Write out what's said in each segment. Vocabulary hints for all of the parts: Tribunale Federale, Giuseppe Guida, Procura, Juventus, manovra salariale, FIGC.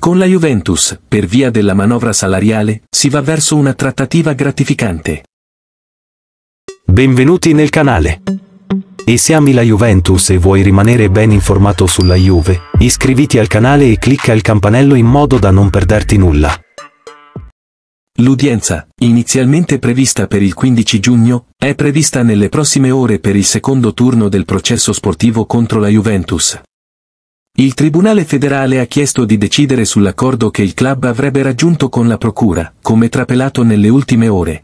Con la Juventus, per via della manovra salariale, si va verso una trattativa gratificante. Benvenuti nel canale. E se ami la Juventus e vuoi rimanere ben informato sulla Juve, iscriviti al canale e clicca il campanello in modo da non perderti nulla. L'udienza, inizialmente prevista per il 15 giugno, è prevista nelle prossime ore per il secondo turno del processo sportivo contro la Juventus. Il Tribunale Federale ha chiesto di decidere sull'accordo che il club avrebbe raggiunto con la Procura, come trapelato nelle ultime ore.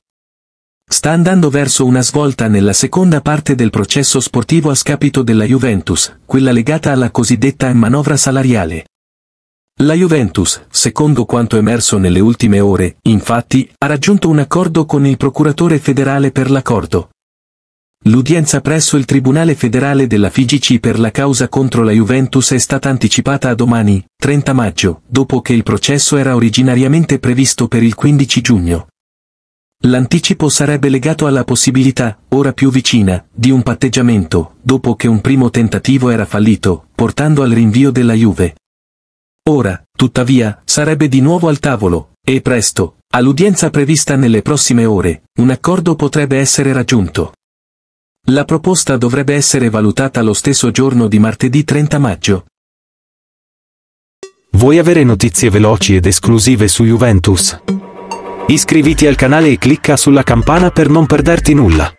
Sta andando verso una svolta nella seconda parte del processo sportivo a scapito della Juventus, quella legata alla cosiddetta manovra salariale. La Juventus, secondo quanto emerso nelle ultime ore, infatti, ha raggiunto un accordo con il procuratore federale per l'accordo. L'udienza presso il Tribunale Federale della FIGC per la causa contro la Juventus è stata anticipata a domani, 30 maggio, dopo che il processo era originariamente previsto per il 15 giugno. L'anticipo sarebbe legato alla possibilità, ora più vicina, di un patteggiamento, dopo che un primo tentativo era fallito, portando al rinvio della Juve. Ora, tuttavia, sarebbe di nuovo al tavolo, e presto, all'udienza prevista nelle prossime ore, un accordo potrebbe essere raggiunto. La proposta dovrebbe essere valutata lo stesso giorno di martedì 30 maggio. Vuoi avere notizie veloci ed esclusive su Juventus? Iscriviti al canale e clicca sulla campana per non perderti nulla.